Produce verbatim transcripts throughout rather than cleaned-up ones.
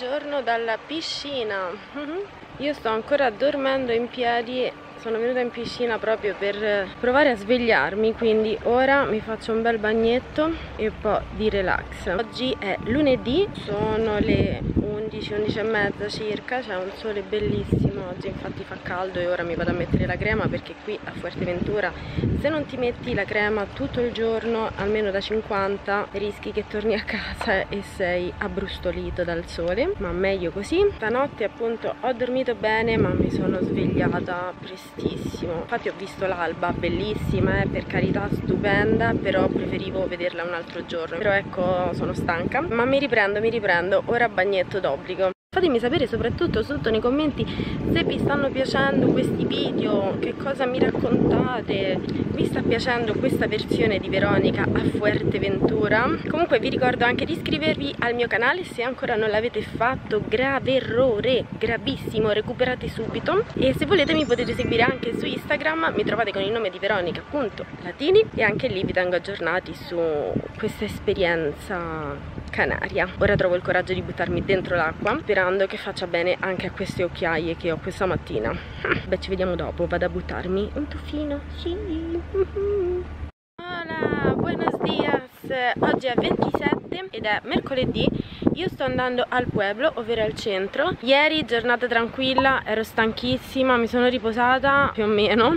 buongiorno dalla piscina. Io sto ancora dormendo in piedi, sono venuta in piscina proprio per provare a svegliarmi, quindi ora mi faccio un bel bagnetto e un po' di relax. Oggi è lunedì, sono le undici, undici e mezza circa, c'è un sole bellissimo oggi, infatti fa caldo e ora mi vado a mettere la crema, perché qui a Fuerteventura se non ti metti la crema tutto il giorno, almeno da cinquanta, rischi che torni a casa e sei abbrustolito dal sole, ma meglio così. Stanotte appunto ho dormito bene, ma mi sono svegliata prestissimo. Infatti ho visto l'alba, bellissima, eh, per carità, stupenda, però preferivo vederla un altro giorno. Però ecco, sono stanca, ma mi riprendo, mi riprendo, ora bagnetto d'obbligo. Fatemi sapere soprattutto sotto nei commenti se vi stanno piacendo questi video, che cosa mi raccontate, vi sta piacendo questa versione di Veronica a Fuerteventura. Comunque vi ricordo anche di iscrivervi al mio canale se ancora non l'avete fatto, grave errore, gravissimo, recuperate subito. E se volete mi potete seguire anche su Instagram, mi trovate con il nome di Veronica punto Latini e anche lì vi tengo aggiornati su questa esperienza canaria. Ora trovo il coraggio di buttarmi dentro l'acqua, sperando che faccia bene anche a queste occhiaie che ho questa mattina. Beh, ci vediamo dopo, vado a buttarmi un tuffino. Sì. Hola, buenos dias. Oggi è ventisette ed è mercoledì. Io sto andando al pueblo, ovvero al centro. Ieri giornata tranquilla, ero stanchissima, mi sono riposata più o meno,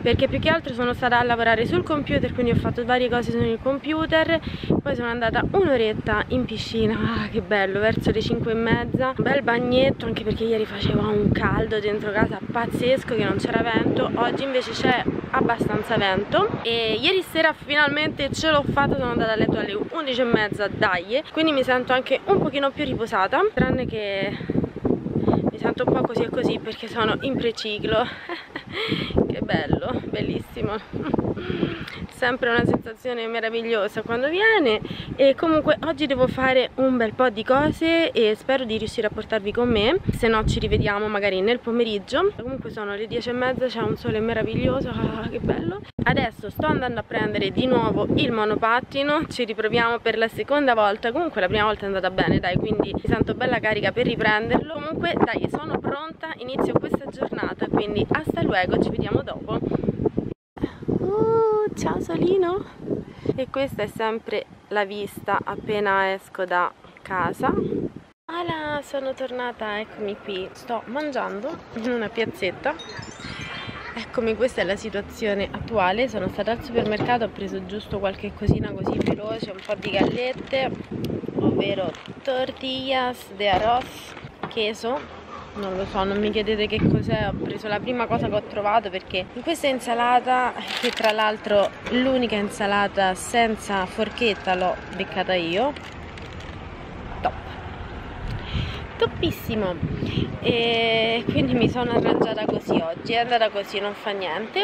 perché più che altro sono stata a lavorare sul computer, quindi ho fatto varie cose sul computer, poi sono andata un'oretta in piscina, ah, che bello, verso le cinque e mezza, un bel bagnetto, anche perché ieri faceva un caldo dentro casa pazzesco, che non c'era vento, oggi invece c'è abbastanza vento. E ieri sera finalmente ce l'ho fatta, sono andata a letto alle undici e mezza, dai, quindi mi sento anche un pochino più riposata, tranne che mi sento un po' così e così perché sono in preciclo. Che bello, bellissimo, sempre una sensazione meravigliosa quando viene. E comunque oggi devo fare un bel po' di cose e spero di riuscire a portarvi con me, se no ci rivediamo magari nel pomeriggio. Comunque sono le dieci e mezza, c'è un sole meraviglioso, ah, che bello. Adesso sto andando a prendere di nuovo il monopattino, ci riproviamo per la seconda volta, comunque la prima volta è andata bene, dai, quindi mi sento bella carica per riprenderlo. Comunque dai, sono pronta, inizio questa giornata, quindi hasta luego, ci vediamo dopo. Uh, ciao solino. E questa è sempre la vista appena esco da casa. Hola, sono tornata, eccomi qui, sto mangiando in una piazzetta. Eccomi, questa è la situazione attuale, sono stata al supermercato, ho preso giusto qualche cosina così veloce, un po' di gallette, ovvero tortillas de arroz, queso, non lo so, non mi chiedete che cos'è, ho preso la prima cosa che ho trovato, perché in questa insalata, che tra l'altro l'unica insalata senza forchetta l'ho beccata io, top! Toppissimo. E quindi mi sono arrangiata così oggi, è andata così, non fa niente.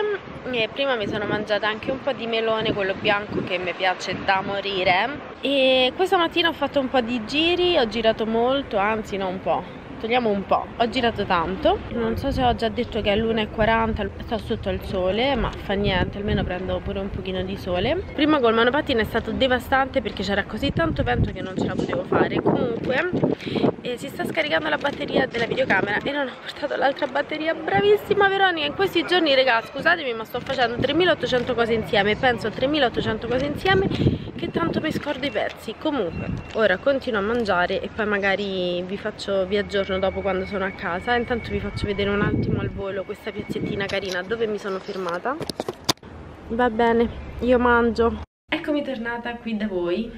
E prima mi sono mangiata anche un po' di melone, quello bianco che mi piace da morire. E questa mattina ho fatto un po' di giri, ho girato molto, anzi no un po', togliamo un po', ho girato tanto. Non so se ho già detto che è l'una e quaranta, sto sotto il sole, ma fa niente, almeno prendo pure un pochino di sole. Prima col monopattino è stato devastante perché c'era così tanto vento che non ce la potevo fare. Comunque... E si sta scaricando la batteria della videocamera e non ho portato l'altra batteria. Bravissima Veronica, in questi giorni, raga, scusatemi, ma sto facendo tremilaottocento cose insieme, penso a tremilaottocento cose insieme che tanto mi scordo i pezzi. Comunque ora continuo a mangiare e poi magari vi faccio, vi aggiorno dopo quando sono a casa. Intanto vi faccio vedere un attimo al volo questa piazzettina carina dove mi sono fermata. Va bene, io mangio. Eccomi tornata qui da voi,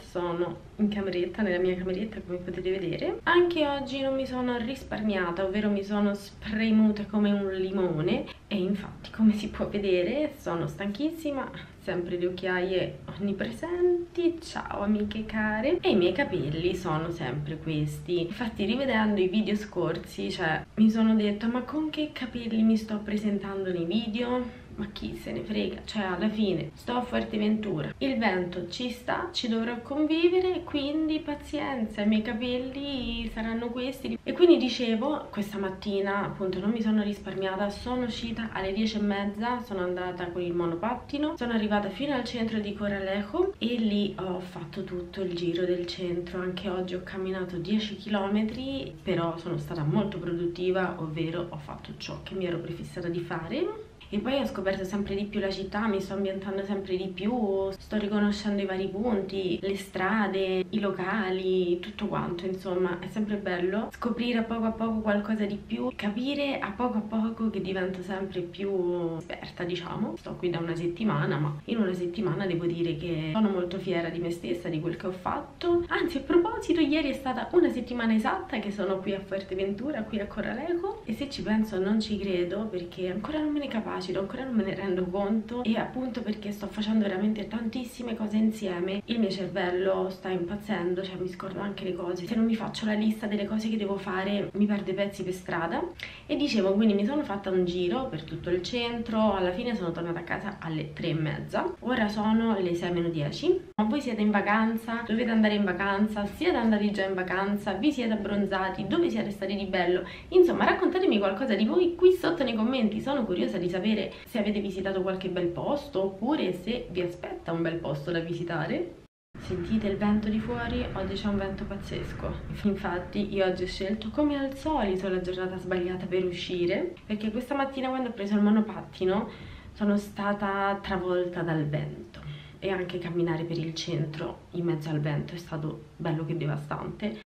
sono in cameretta, nella mia cameretta come potete vedere. Anche oggi non mi sono risparmiata, ovvero mi sono spremuta come un limone e infatti come si può vedere sono stanchissima, sempre le occhiaie onnipresenti, ciao amiche care, e i miei capelli sono sempre questi. Infatti rivedendo i video scorsi, cioè mi sono detta ma con che capelli mi sto presentando nei video? ma chi se ne frega, cioè alla fine sto a Fuerteventura, il vento ci sta, ci dovrò convivere, quindi pazienza, i miei capelli saranno questi. E quindi dicevo, questa mattina appunto non mi sono risparmiata, sono uscita alle dieci e mezza, sono andata con il monopattino, sono arrivata fino al centro di Corralejo e lì ho fatto tutto il giro del centro. Anche oggi ho camminato dieci chilometri, però sono stata molto produttiva, ovvero ho fatto ciò che mi ero prefissata di fare. E poi ho scoperto sempre di più la città, mi sto ambientando sempre di più, sto riconoscendo i vari punti, le strade, i locali, tutto quanto, insomma è sempre bello scoprire a poco a poco qualcosa di più, capire a poco a poco che divento sempre più esperta, diciamo. Sto qui da una settimana, ma in una settimana devo dire che sono molto fiera di me stessa, di quel che ho fatto. Anzi, a proposito, ieri è stata una settimana esatta che sono qui a Fuerteventura, qui a Corralejo, e se ci penso non ci credo, perché ancora non me ne capisco, ancora non me ne rendo conto, e appunto perché sto facendo veramente tantissime cose insieme, il mio cervello sta impazzendo, cioè mi scordo anche le cose, se non mi faccio la lista delle cose che devo fare mi perdo i pezzi per strada. E dicevo, quindi mi sono fatta un giro per tutto il centro, alla fine sono tornata a casa alle tre e mezza, ora sono le sei meno dieci. Ma voi siete in vacanza, dovete andare in vacanza, siete andati già in vacanza, vi siete abbronzati, dove siete stati di bello, insomma raccontatemi qualcosa di voi qui sotto nei commenti, sono curiosa di sapere se avete visitato qualche bel posto oppure se vi aspetta un bel posto da visitare. Sentite il vento di fuori? Oggi c'è un vento pazzesco. Infatti io oggi ho scelto come al solito la giornata sbagliata per uscire, perché questa mattina quando ho preso il monopattino sono stata travolta dal vento, e anche camminare per il centro in mezzo al vento è stato bello che devastante.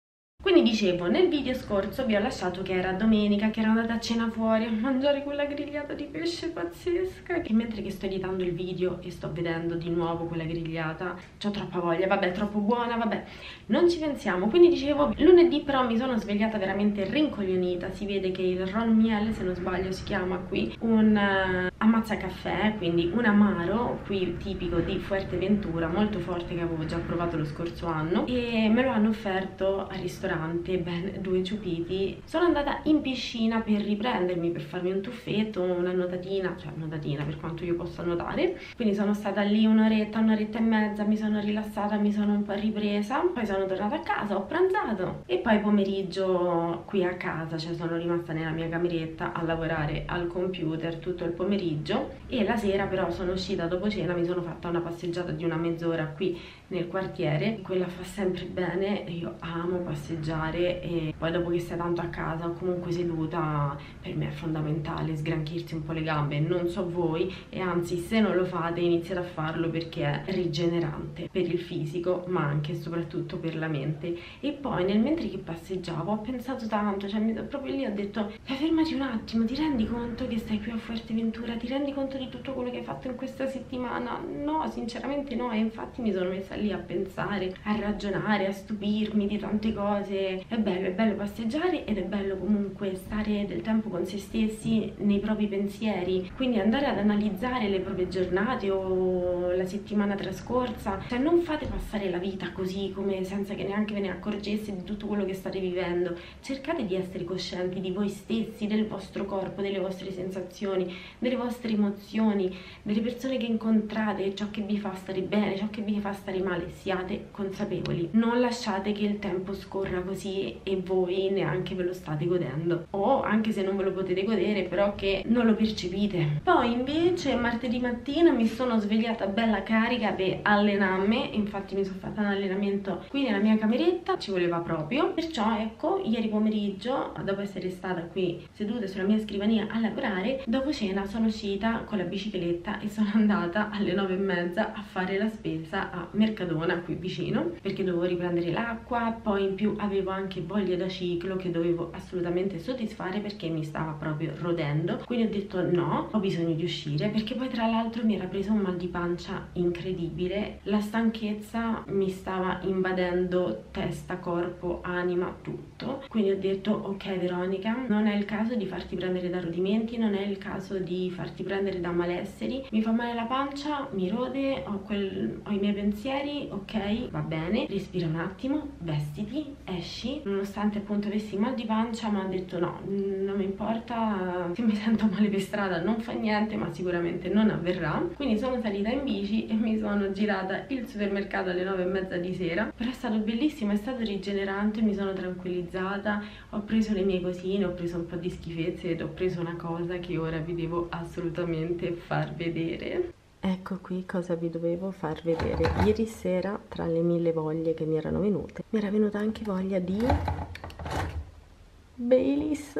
Quindi dicevo, nel video scorso vi ho lasciato che era domenica, che ero andata a cena fuori a mangiare quella grigliata di pesce pazzesca, che mentre che sto editando il video e sto vedendo di nuovo quella grigliata, c'ho troppa voglia, vabbè, troppo buona, vabbè, non ci pensiamo. Quindi dicevo, lunedì però mi sono svegliata veramente rincoglionita, si vede che il Ron Miel, se non sbaglio si chiama qui, un uh, ammazza caffè, quindi un amaro, qui tipico di Fuerteventura, molto forte, che avevo già provato lo scorso anno, e me lo hanno offerto al ristorante, ben due ciupiti. Sono andata in piscina per riprendermi, per farmi un tuffetto, una nuotatina, cioè nuotatina per quanto io possa nuotare, quindi sono stata lì un'oretta, un'oretta e mezza, mi sono rilassata, mi sono un po' ripresa, poi sono tornata a casa, ho pranzato e poi pomeriggio qui a casa, cioè sono rimasta nella mia cameretta a lavorare al computer tutto il pomeriggio, e la sera però sono uscita dopo cena, mi sono fatta una passeggiata di una mezz'ora qui nel quartiere, quella fa sempre bene, io amo passeggiare. E poi dopo che sei tanto a casa o comunque seduta, per me è fondamentale sgranchirsi un po' le gambe, non so voi, e anzi se non lo fate iniziate a farlo, perché è rigenerante per il fisico ma anche e soprattutto per la mente. E poi nel mentre che passeggiavo ho pensato tanto, cioè proprio lì ho detto, fermati un attimo, ti rendi conto che stai qui a Fuerteventura, ti rendi conto di tutto quello che hai fatto in questa settimana? No, sinceramente no. E infatti mi sono messa lì a pensare, a ragionare, a stupirmi di tante cose. È bello, è bello passeggiare ed è bello comunque stare del tempo con se stessi, nei propri pensieri, quindi andare ad analizzare le proprie giornate o la settimana trascorsa, cioè non fate passare la vita così, come senza che neanche ve ne accorgeste di tutto quello che state vivendo. Cercate di essere coscienti di voi stessi, del vostro corpo, delle vostre sensazioni, delle vostre emozioni, delle persone che incontrate, ciò che vi fa stare bene, ciò che vi fa stare male, siate consapevoli, non lasciate che il tempo scorra così e voi neanche ve lo state godendo, o anche se non ve lo potete godere però che non lo percepite. Poi invece martedì mattina mi sono svegliata bella carica per allenarmi, infatti mi sono fatta un allenamento qui nella mia cameretta, ci voleva proprio, perciò ecco ieri pomeriggio, dopo essere stata qui seduta sulla mia scrivania a lavorare, dopo cena sono uscita con la bicicletta e sono andata alle nove e mezza a fare la spesa a Mercadona qui vicino, perché dovevo riprendere l'acqua, poi in più avevo anche voglia da ciclo che dovevo assolutamente soddisfare perché mi stava proprio rodendo, quindi ho detto no, ho bisogno di uscire, perché poi tra l'altro mi era preso un mal di pancia incredibile, la stanchezza mi stava invadendo testa, corpo, anima, tutto, quindi ho detto ok Veronica, non è il caso di farti prendere da rodimenti, non è il caso di farti prendere da malesseri, mi fa male la pancia, mi rode, ho, quel, ho i miei pensieri, ieri, ok, va bene, respira un attimo, vestiti, esci. Nonostante appunto avessi mal di pancia, mi ha detto no, non mi importa se mi sento male per strada, non fa niente, ma sicuramente non avverrà. Quindi sono salita in bici e mi sono girata il supermercato alle nove e mezza di sera, però è stato bellissimo, è stato rigenerante, mi sono tranquillizzata, ho preso le mie cosine, ho preso un po' di schifezze ed ho preso una cosa che ora vi devo assolutamente far vedere. Ecco qui cosa vi dovevo far vedere. Ieri sera, tra le mille voglie che mi erano venute, mi era venuta anche voglia di Baileys.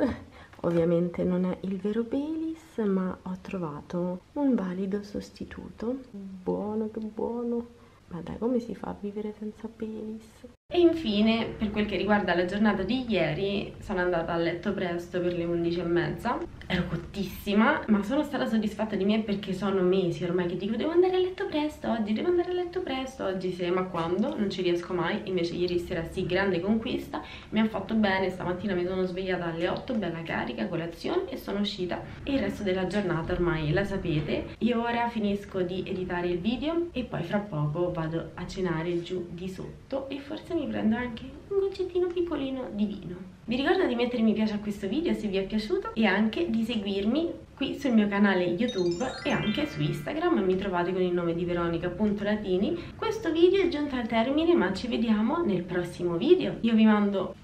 Ovviamente non è il vero Baileys, ma ho trovato un valido sostituto. Buono, che buono. Ma dai, come si fa a vivere senza Baileys? E infine, per quel che riguarda la giornata di ieri, sono andata a letto presto per le undici e mezza. Ero cottissima, ma sono stata soddisfatta di me perché sono mesi ormai che dico devo andare a letto presto oggi, devo andare a letto presto oggi, se ma quando, non ci riesco mai. Invece ieri sera sì, grande conquista, mi ha fatto bene, stamattina mi sono svegliata alle otto, bella carica, colazione, e sono uscita. E il resto della giornata ormai la sapete. Io ora finisco di editare il video e poi fra poco vado a cenare giù di sotto e forse mi Mi prendo anche un goccettino piccolino di vino. Vi ricordo di mettere mi piace a questo video se vi è piaciuto e anche di seguirmi qui sul mio canale YouTube e anche su Instagram, mi trovate con il nome di Veronica punto Latini. Questo video è giunto al termine, ma ci vediamo nel prossimo video. Io vi mando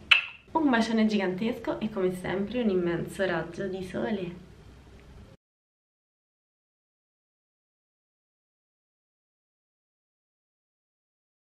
un bacione gigantesco e come sempre un immenso raggio di sole.